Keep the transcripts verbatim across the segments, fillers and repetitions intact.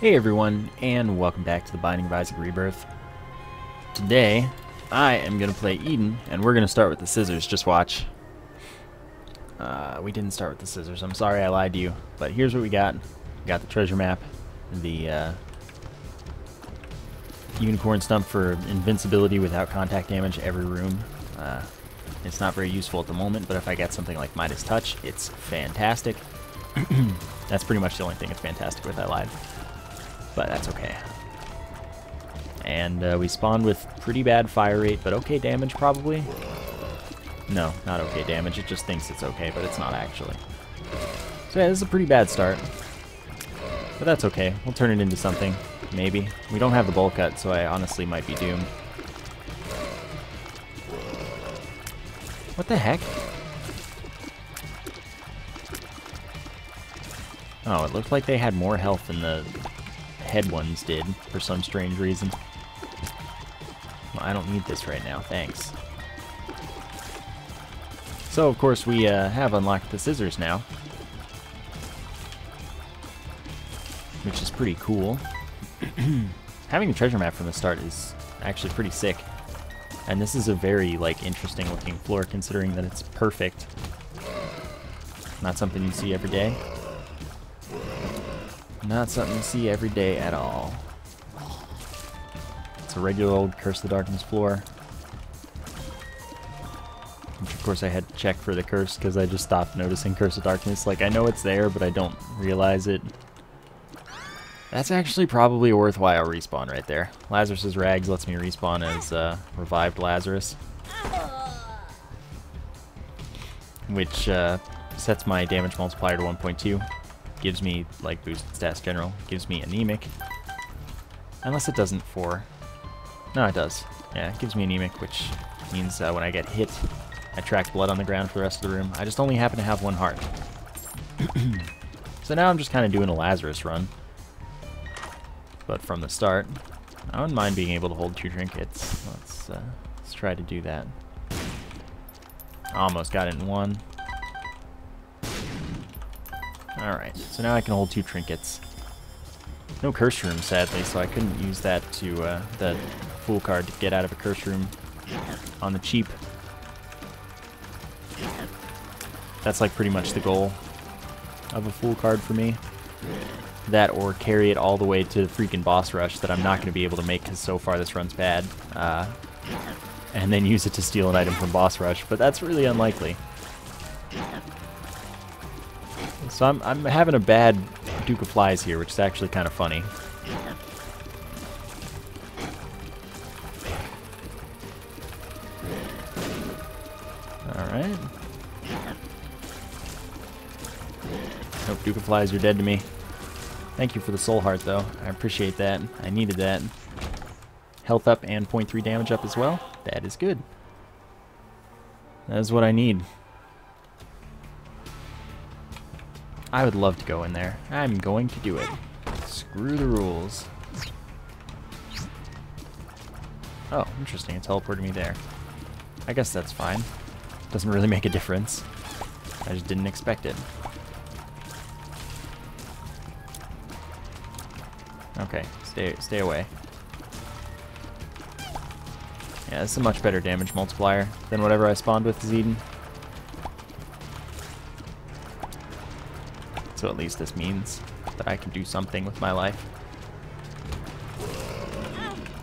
Hey everyone, and welcome back to the Binding of Isaac Rebirth. Today, I am going to play Eden, and we're going to start with the scissors. Just watch. Uh, we didn't start with the scissors. I'm sorry I lied to you. But here's what we got. We got the treasure map, the uh, unicorn stump for invincibility without contact damage every room. Uh, it's not very useful at the moment, but if I get something like Midas Touch, it's fantastic. That's pretty much the only thing it's fantastic with. I lied. But that's okay. And uh, we spawned with pretty bad fire rate, but okay damage probably? No, not okay damage. It just thinks it's okay, but it's not actually. So yeah, this is a pretty bad start. But that's okay. We'll turn it into something. Maybe. We don't have the bowl cut, so I honestly might be doomed. What the heck? Oh, it looked like they had more health than the head ones did, for some strange reason. Well, I don't need this right now, thanks. So, of course, we uh, have unlocked the scissors now, which is pretty cool. Having a treasure map from the start is actually pretty sick, and this is a very, like, interesting-looking floor, considering that it's perfect. Not something you see every day. Not something you see every day at all. It's a regular old Curse of the Darkness floor. Which, of course, I had to check for the curse because I just stopped noticing Curse of Darkness. Like, I know it's there, but I don't realize it. That's actually probably a worthwhile respawn right there. Lazarus's Rags lets me respawn as uh, Revived Lazarus. Which uh, sets my damage multiplier to one point two. Gives me, like, boosted stats general. Gives me anemic. Unless it doesn't for... No, it does. Yeah, it gives me anemic, which means uh, when I get hit, I track blood on the ground for the rest of the room. I just only happen to have one heart. So now I'm just kind of doing a Lazarus run. But from the start, I wouldn't mind being able to hold two trinkets. Let's, uh, let's try to do that. Almost got it in one. Alright, so now I can hold two trinkets. No curse room, sadly, so I couldn't use that to, uh, the fool card to get out of a curse room on the cheap. That's, like, pretty much the goal of a fool card for me. That or carry it all the way to the freaking boss rush that I'm not going to be able to make because so far this run's bad. Uh, and then use it to steal an item from boss rush, but that's really unlikely. So I'm, I'm having a bad Duke of Flies here, which is actually kind of funny. Alright. Nope, Duke of Flies, you're dead to me. Thank you for the soul heart, though. I appreciate that. I needed that. Health up and zero point three damage up as well. That is good. That is what I need. I would love to go in there. I'm going to do it. Screw the rules. Oh, interesting. It teleported me there. I guess that's fine. Doesn't really make a difference. I just didn't expect it. Okay, stay, stay away. Yeah, this is a much better damage multiplier than whatever I spawned with Eden. So at least this means that I can do something with my life.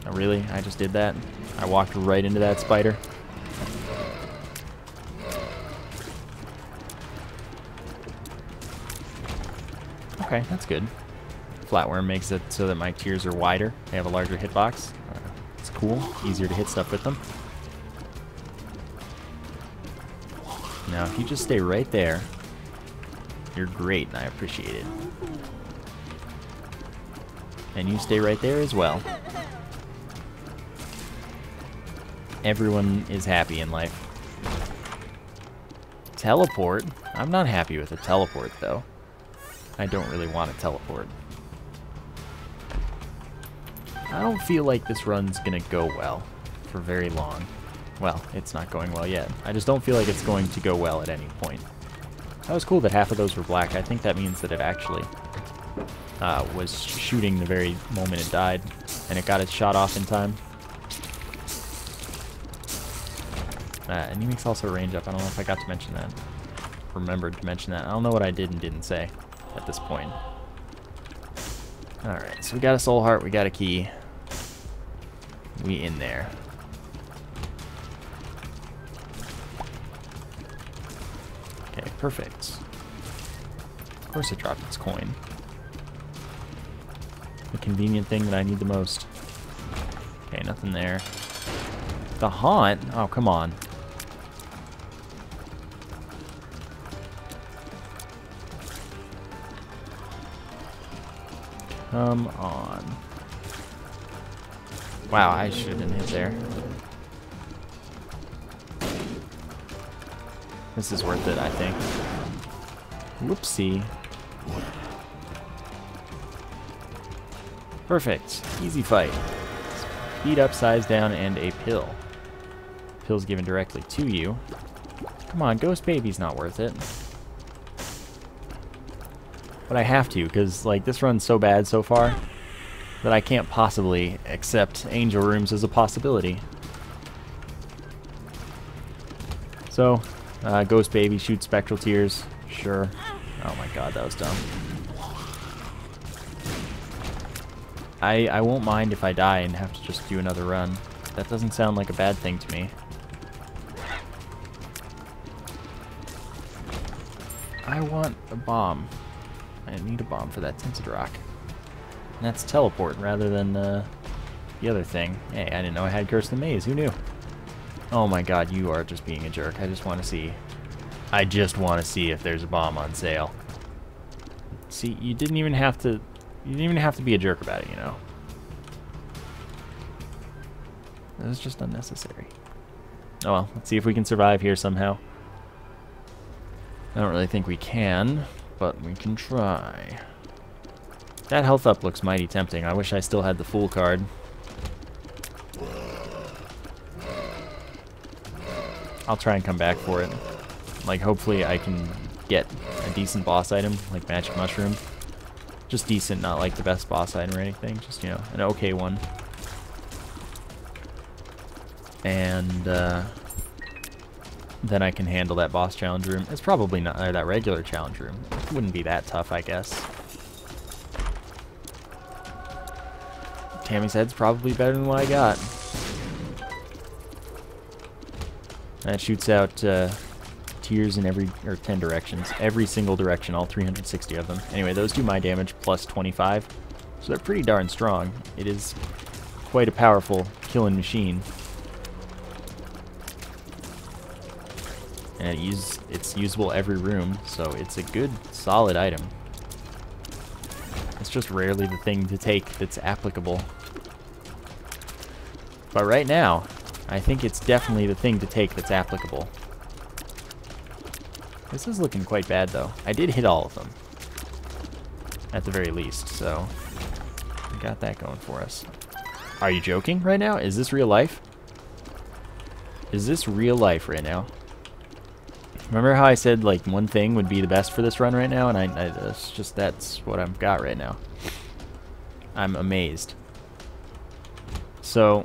Oh, really? I just did that? I walked right into that spider? Okay, that's good. Flatworm makes it so that my tiers are wider. They have a larger hitbox. Uh, it's cool. Easier to hit stuff with them. Now, if you just stay right there, you're great, and I appreciate it. And you stay right there as well. Everyone is happy in life. Teleport? I'm not happy with a teleport, though. I don't really want to teleport. I don't feel like this run's gonna go well for very long. Well, it's not going well yet. I just don't feel like it's going to go well at any point. That was cool that half of those were black. I think that means that it actually uh, was shooting the very moment it died, and it got its shot off in time. Uh, enemies also range up. I don't know if I got to mention that. Remembered to mention that. I don't know what I did and didn't say at this point. Alright, so we got a soul heart, we got a key. We in there. Okay, perfect. Of course it dropped its coin. The convenient thing that I need the most. Okay, nothing there. The haunt? Oh, come on. Come on. Wow, I should have been hit there. This is worth it, I think. Whoopsie. Perfect. Easy fight. Speed up, size down, and a pill. Pill's given directly to you. Come on, Ghost Baby's not worth it. But I have to, because like this run's so bad so far that I can't possibly accept angel rooms as a possibility. So, uh, Ghost Baby shoots spectral tears. Sure. Oh my god, that was dumb. I, I won't mind if I die and have to just do another run. That doesn't sound like a bad thing to me. I want a bomb. I need a bomb for that Tinted Rock. And that's teleport rather than uh, the other thing. Hey, I didn't know I had Curse of the Maze. Who knew? Oh my god, you are just being a jerk. I just want to see. I just want to see if there's a bomb on sale. See, you didn't even have to. You didn't even have to be a jerk about it, you know. That was just unnecessary. Oh well, let's see if we can survive here somehow. I don't really think we can. But we can try. That health up looks mighty tempting. I wish I still had the Fool card. I'll try and come back for it. Like, hopefully I can get a decent boss item, like Magic Mushroom. Just decent, not like the best boss item or anything. Just, you know, an okay one. And, uh... then I can handle that boss challenge room. It's probably not, or that regular challenge room. It wouldn't be that tough, I guess. Tammy's head's probably better than what I got. That shoots out uh, tears in every, or ten directions. Every single direction, all three hundred sixty of them. Anyway, those do my damage plus twenty-five. So they're pretty darn strong. It is quite a powerful killing machine. And it use, it's usable every room, so it's a good, solid item. It's just rarely the thing to take that's applicable. But right now, I think it's definitely the thing to take that's applicable. This is looking quite bad, though. I did hit all of them. At the very least, so we got that going for us. Are you joking right now? Is this real life? Is this real life right now? Remember how I said, like, one thing would be the best for this run right now? And I, I it's just, that's what I've got right now. I'm amazed. So,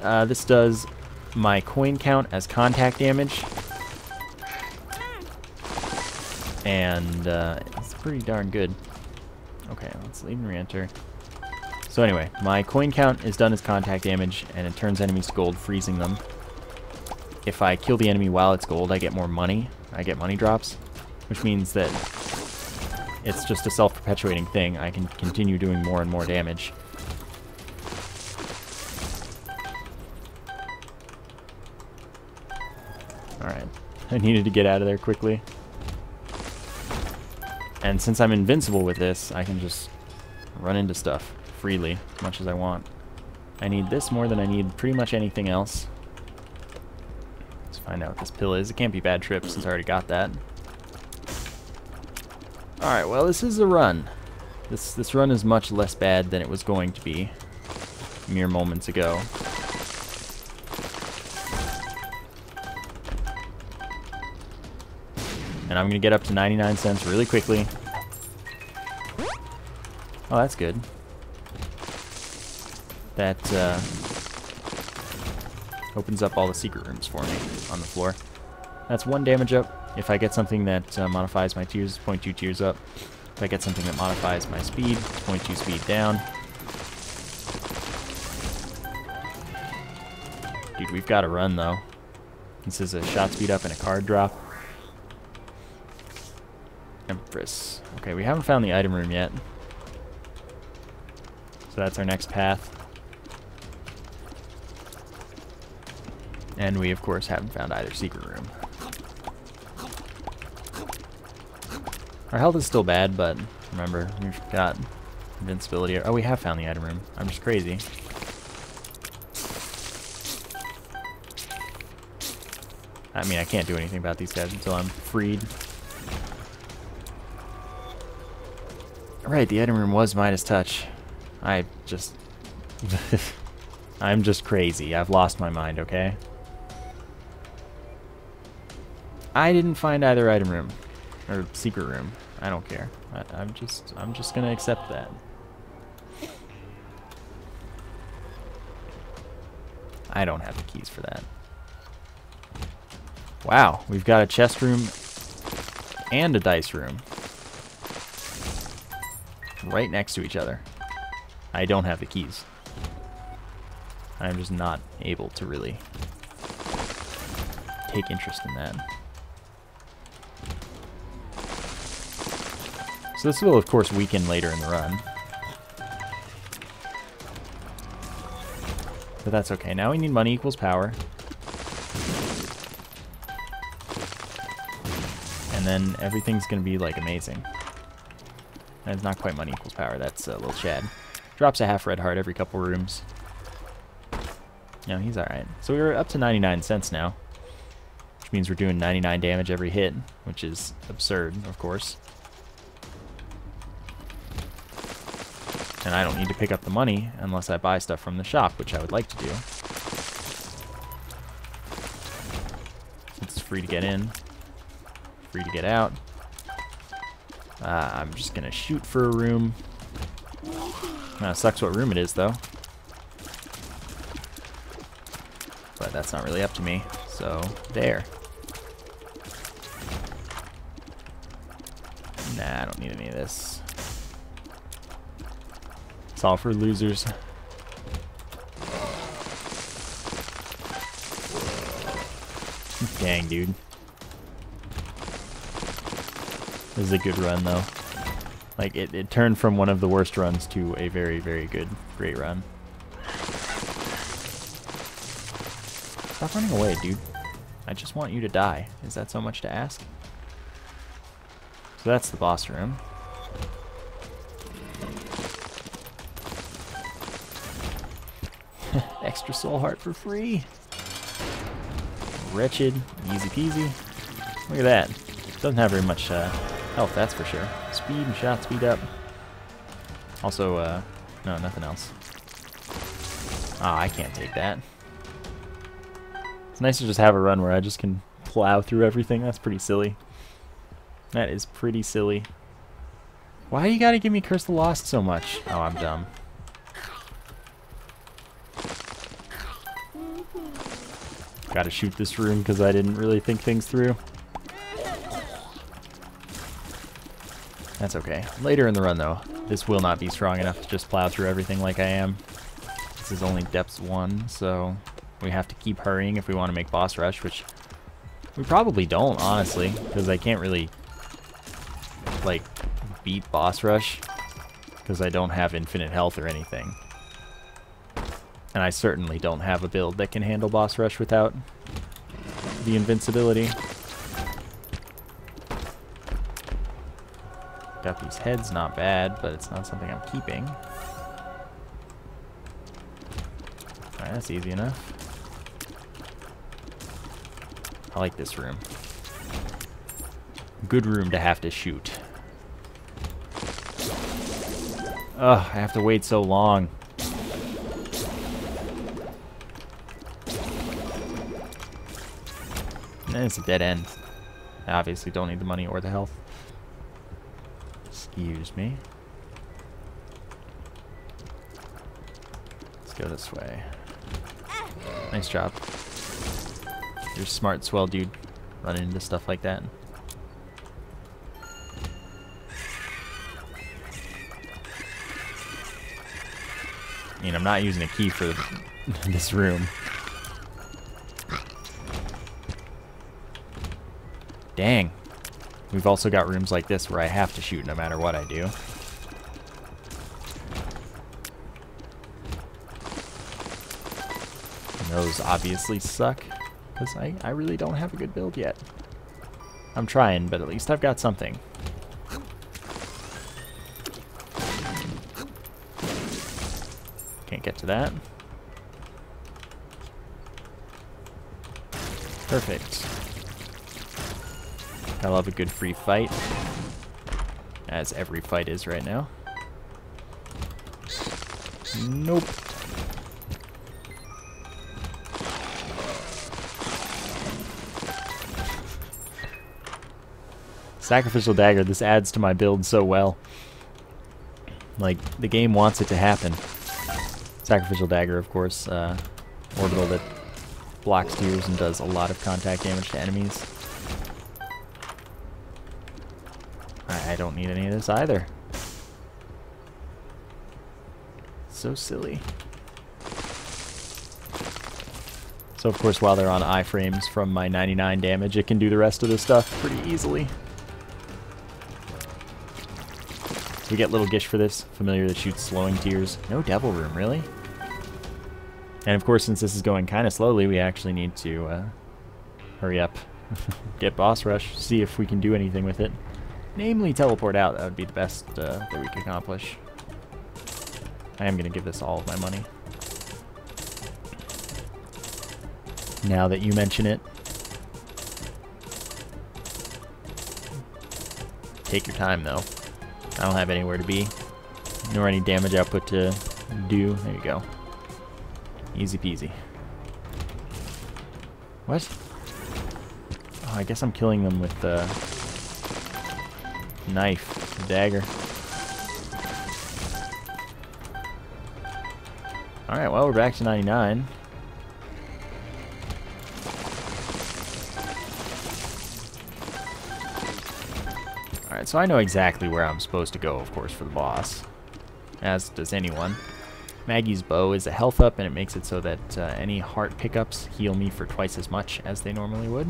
uh, this does my coin count as contact damage. And uh, it's pretty darn good. Okay, let's leave and re-enter. So anyway, my coin count is done as contact damage, and it turns enemies to gold, freezing them. If I kill the enemy while it's gold, I get more money. I get money drops, which means that it's just a self-perpetuating thing. I can continue doing more and more damage. Alright, I needed to get out of there quickly. And since I'm invincible with this, I can just run into stuff freely, as much as I want. I need this more than I need pretty much anything else. Find out what this pill is. It can't be Bad Trip since I already got that. Alright, well this is a run. This this run is much less bad than it was going to be mere moments ago. And I'm gonna get up to ninety-nine cents really quickly. Oh, that's good. That uh, opens up all the secret rooms for me on the floor. That's one damage up. If I get something that uh, modifies my tiers, zero point two tiers up. If I get something that modifies my speed, zero point two speed down. Dude, we've got to run, though. This is a shot speed up and a card drop. Empress. Okay, we haven't found the item room yet. So that's our next path. And we, of course, haven't found either secret room. Our health is still bad, but remember, we've got invincibility. Oh, we have found the item room. I'm just crazy. I mean, I can't do anything about these guys until I'm freed. Alright, the item room was Midas Touch. I just... I'm just crazy. I've lost my mind, okay? I didn't find either item room. Or secret room. I don't care. I, I'm just... I'm just gonna accept that. I don't have the keys for that. Wow, we've got a chest room and a dice room right next to each other. I don't have the keys. I'm just not able to really take interest in that. So this will, of course, weaken later in the run. But that's okay. Now we need money equals power. Then everything's gonna be like amazing. And it's not quite money equals power, that's a uh, little Chad. Drops a half red heart every couple rooms. No, he's alright. So we're up to ninety-nine cents now, which means we're doing ninety-nine damage every hit, which is absurd, of course. And I don't need to pick up the money unless I buy stuff from the shop, which I would like to do. It's free to get in. Free to get out. Uh, I'm just gonna shoot for a room. Uh, sucks what room it is, though. But that's not really up to me. So there. Nah, I don't need any of this. It's all for losers. Dang, dude. This is a good run, though. Like, it, it turned from one of the worst runs to a very, very good, great run. Stop running away, dude. I just want you to die. Is that so much to ask? So that's the boss room. Extra soul heart for free. Wretched. Easy peasy. Look at that. Doesn't have very much... Uh, health, that's for sure. Speed and shot speed up. Also, uh, no, nothing else. Ah, I can't take that. It's nice to just have a run where I just can plow through everything. That's pretty silly. That is pretty silly. Why you gotta give me Curse the Lost so much? Oh, I'm dumb. Gotta shoot this room because I didn't really think things through. That's okay. Later in the run, though, this will not be strong enough to just plow through everything like I am. This is only depth one, so we have to keep hurrying if we want to make boss rush, which we probably don't, honestly, because I can't really, like, beat boss rush because I don't have infinite health or anything. And I certainly don't have a build that can handle boss rush without the invincibility. Guppy's head's not bad, but it's not something I'm keeping. Alright, that's easy enough. I like this room. Good room to have to shoot. Ugh, I have to wait so long. And it's a dead end. I obviously don't need the money or the health. Excuse me. go this way. Nice job. You're smart, swell dude, running into stuff like that. I mean, I'm not using a key for this room. Dang. We've also got rooms like this where I have to shoot no matter what I do. And those obviously suck, because I, I really don't have a good build yet. I'm trying, but at least I've got something. Can't get to that. Perfect. I love a good free fight, as every fight is right now. Nope. Sacrificial Dagger, this adds to my build so well. Like, the game wants it to happen. Sacrificial Dagger, of course, uh, orbital that blocks tears and does a lot of contact damage to enemies. I, I don't need any of this either. So silly. So of course while they're on iframes from my ninety-nine damage, it can do the rest of this stuff pretty easily. So we get Little Gish for this, familiar that shoots slowing tears. No devil room, really? And of course, since this is going kind of slowly, we actually need to uh, hurry up, get boss rush, see if we can do anything with it. Namely, teleport out. That would be the best uh, that we could accomplish. I am going to give this all of my money. Now that you mention it. Take your time, though. I don't have anywhere to be, nor any damage output to do. There you go. Easy peasy. What? Oh, I guess I'm killing them with the uh, knife, the dagger. Alright, well, we're back to ninety-nine. Alright, so I know exactly where I'm supposed to go, of course, for the boss. As does anyone. Maggie's bow is a health up, and it makes it so that uh, any heart pickups heal me for twice as much as they normally would.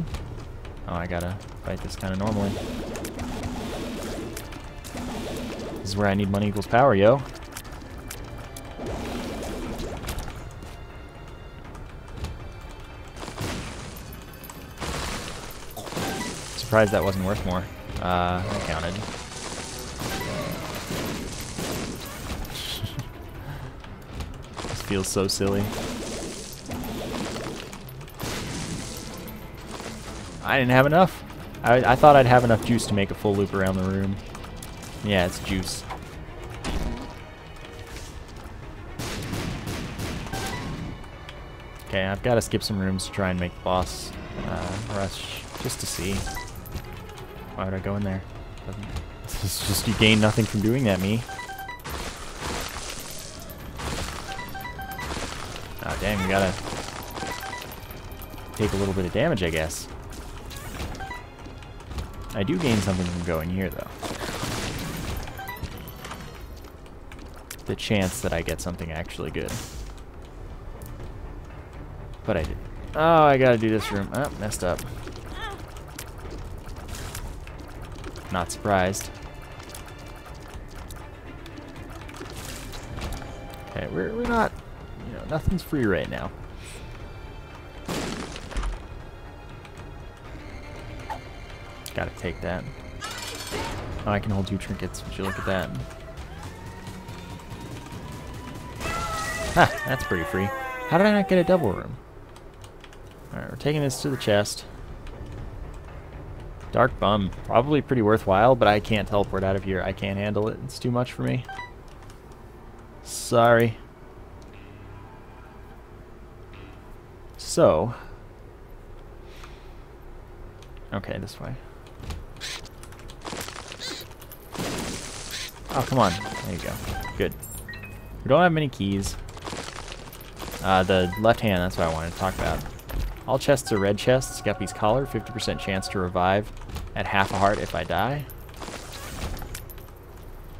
Oh, I gotta fight this kind of normally. This is where I need money equals power, yo. Surprised that wasn't worth more. Uh, I counted. This feels so silly. I didn't have enough. I, I thought I'd have enough juice to make a full loop around the room. Yeah, it's juice. Okay, I've got to skip some rooms to try and make the boss uh, rush, just to see. Why would I go in there? Doesn't, it's just you gain nothing from doing that, me. Ah, oh, dang, we gotta take a little bit of damage, I guess. I do gain something from going here, though. The chance that I get something actually good. But I did. Oh, I gotta do this room. Oh, messed up. Not surprised. Okay, we're, we're not, you know, nothing's free right now. Gotta take that. Oh, I can hold two trinkets, would you look at that. Ha, that's pretty free. How did I not get a double room? Alright, we're taking this to the chest. Dark bum, probably pretty worthwhile, but I can't teleport out of here. I can't handle it. It's too much for me. Sorry. So. Okay, this way. Oh, come on. There you go. Good. We don't have many keys. Uh, the left hand, that's what I wanted to talk about. All chests are red chests. Guppy's collar, fifty percent chance to revive at half a heart if I die.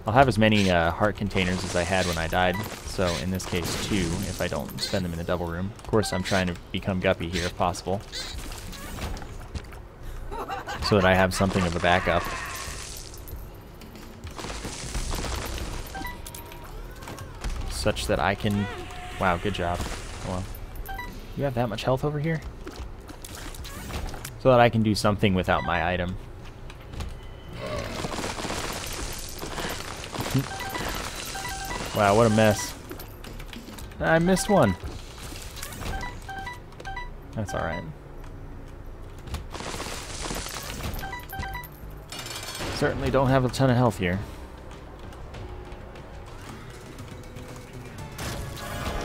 I'll have as many uh, heart containers as I had when I died, so in this case two if I don't spend them in the double room. Of course, I'm trying to become Guppy here if possible, so that I have something of a backup. Such that I can... Wow, good job. Well, you have that much health over here? So that I can do something without my item. Wow, what a mess. I missed one. That's alright. Certainly don't have a ton of health here.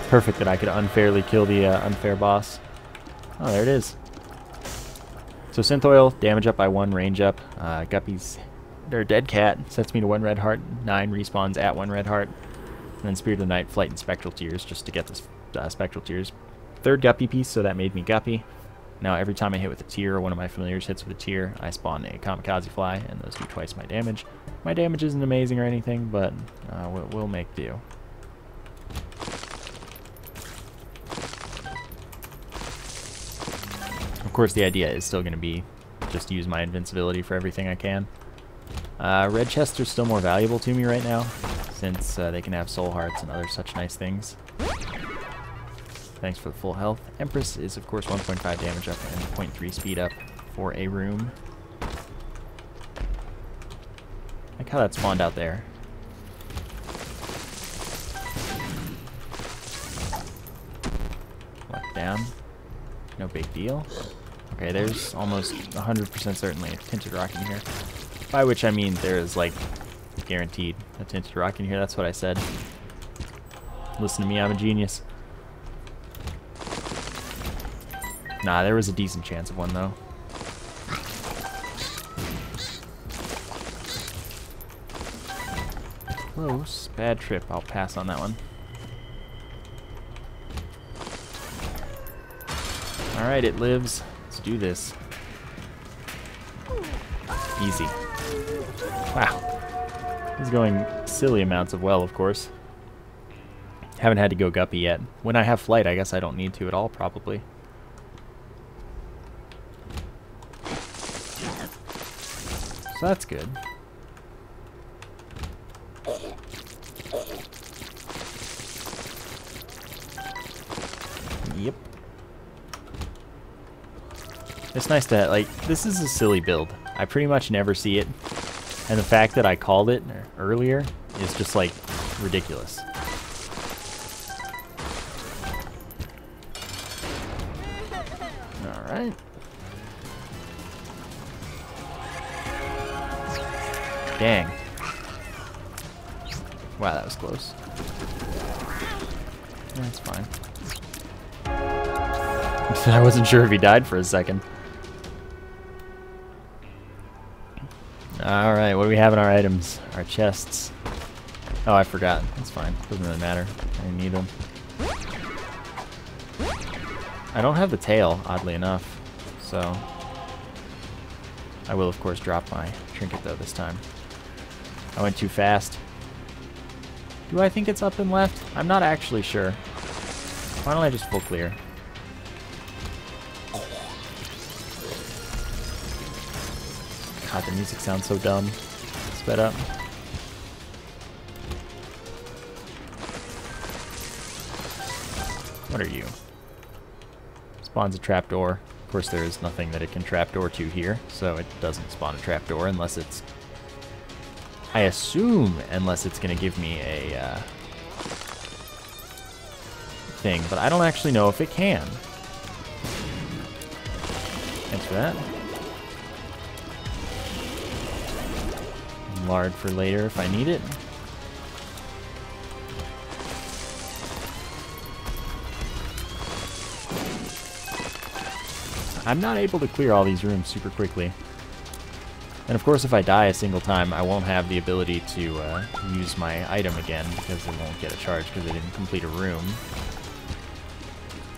Perfect that I could unfairly kill the uh, unfair boss. Oh, there it is. So Synth Oil, damage up by one, range up. Uh, Guppy's, or Dead Cat, sets me to one red heart, nine respawns at one red heart. And then Spirit of the Night, Flight, and Spectral Tears, just to get this uh, Spectral Tears. Third Guppy piece, so that made me Guppy. Now every time I hit with a tear, or one of my familiars hits with a tear, I spawn a kamikaze fly, and those do twice my damage. My damage isn't amazing or anything, but uh, we'll, we'll make do. Of course, the idea is still going to be just use my invincibility for everything I can. Uh, red chests are still more valuable to me right now, since uh, they can have soul hearts and other such nice things. Thanks for the full health. Empress is, of course, one point five damage up and zero point three speed up for a room. I like how that spawned out there. Locked down. No big deal. Okay, there's almost one hundred percent certainly a Tinted Rock in here. By which I mean there is, like, guaranteed a Tinted Rock in here. That's what I said. Listen to me, I'm a genius. Nah, there was a decent chance of one, though. Close. Bad trip. I'll pass on that one. Alright, it lives. Let's do this. Easy. Wow. He's going silly amounts of well, of course. Haven't had to go Guppy yet. When I have flight, I guess I don't need to at all, probably. So that's good. Yep. It's nice to, like, this is a silly build. I pretty much never see it. And the fact that I called it earlier is just, like, ridiculous. Alright. Dang. Wow, that was close. That's fine. I wasn't sure if he died for a second. Alright, what do we have in our items? Our chests. Oh, I forgot. That's fine. Doesn't really matter. I need them. I don't have the tail, oddly enough. So... I will, of course, drop my trinket, though, this time. I went too fast. Do I think it's up and left? I'm not actually sure. Why don't I just full clear? God, the music sounds so dumb. Sped up. What are you? Spawns a trapdoor. Of course, there is nothing that it can trapdoor to here, so it doesn't spawn a trapdoor unless it's... I assume unless it's going to give me a uh, thing, but I don't actually know if it can. Thanks for that. Lard for later if I need it. I'm not able to clear all these rooms super quickly. And of course if I die a single time I won't have the ability to uh, use my item again because it won't get a charge because I didn't complete a room.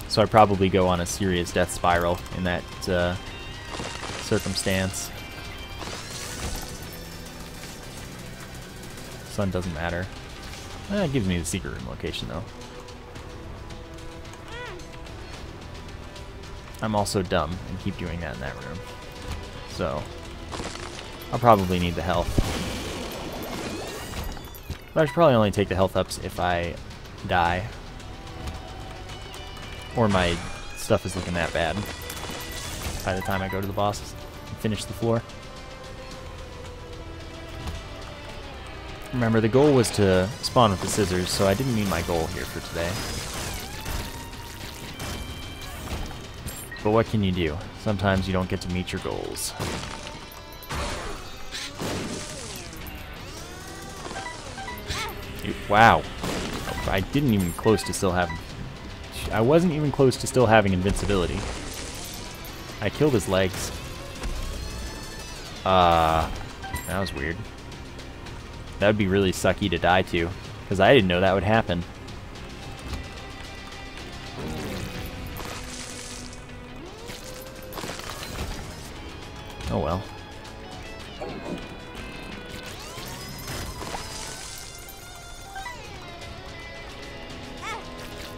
So I probably go on a serious death spiral in that uh, circumstance. Sun doesn't matter. Eh, it gives me the secret room location, though. I'm also dumb and keep doing that in that room. So I'll probably need the health. But I should probably only take the health ups if I die. Or my stuff is looking that bad by the time I go to the bosses and finish the floor. Remember, the goal was to spawn with the scissors, so I didn't meet my goal here for today. But what can you do? Sometimes you don't get to meet your goals. It, wow. I didn't even close to still have... I wasn't even close to still having invincibility. I killed his legs. Uh, that was weird. That would be really sucky to die to, because I didn't know that would happen. Oh well.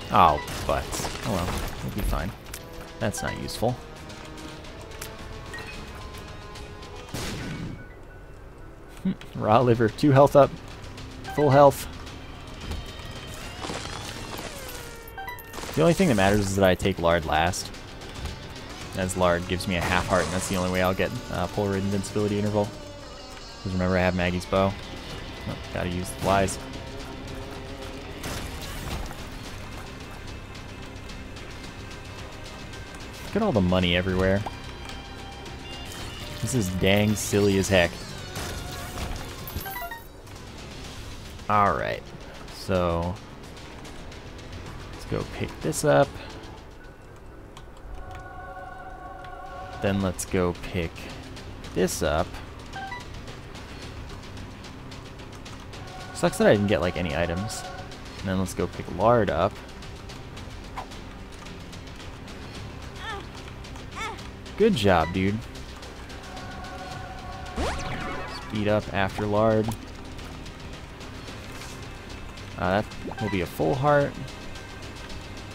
Oh, but oh well, it'll be fine. That's not useful. Raw liver, two health up, full health. The only thing that matters is that I take Lard last, as Lard gives me a half heart, and that's the only way I'll get uh, full invincibility interval. Because remember, I have Maggie's bow. Oh, gotta use the flies. Look at all the money everywhere. This is dang silly as heck. Alright, so let's go pick this up. Then let's go pick this up. Sucks that I didn't get like any items. And then let's go pick Lard up. Good job, dude. Speed up after Lard. Uh, that will be a full heart.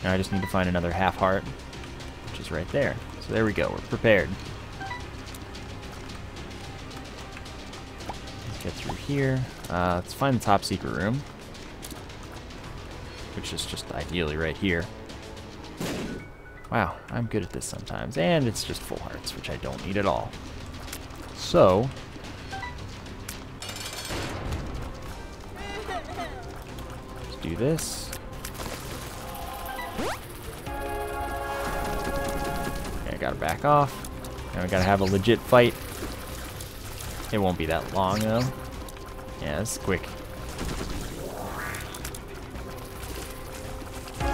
Now I just need to find another half heart, which is right there. So there we go, we're prepared. Let's get through here. Uh, let's find the top secret room, which is just ideally right here. Wow, I'm good at this sometimes. And it's just full hearts, which I don't need at all. So do this. Okay, I gotta back off. Now we gotta have a legit fight. It won't be that long though. Yeah, it's quick.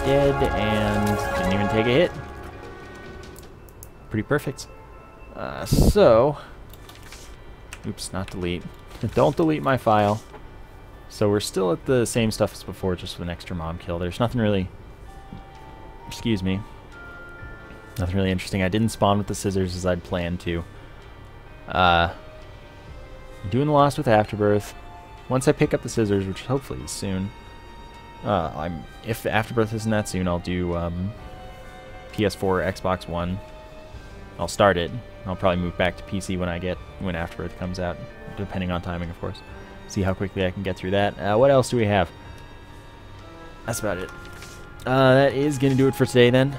Dead and didn't even take a hit. Pretty perfect. Uh, so, oops, not delete. Don't delete my file. So we're still at the same stuff as before, just with an extra mom kill. There's nothing really, excuse me, nothing really interesting. I didn't spawn with the scissors as I'd planned to. Uh, doing the Lost with Afterbirth. Once I pick up the scissors, which hopefully is soon, uh, I'm if the Afterbirth isn't that soon, I'll do um, P S four or Xbox One. I'll start it. I'll probably move back to P C when I get when Afterbirth comes out, depending on timing, of course. See how quickly I can get through that. Uh, what else do we have? That's about it. Uh, that is going to do it for today, then.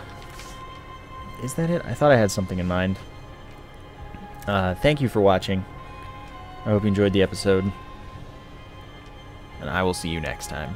Is that it? I thought I had something in mind. Uh, thank you for watching. I hope you enjoyed the episode. And I will see you next time.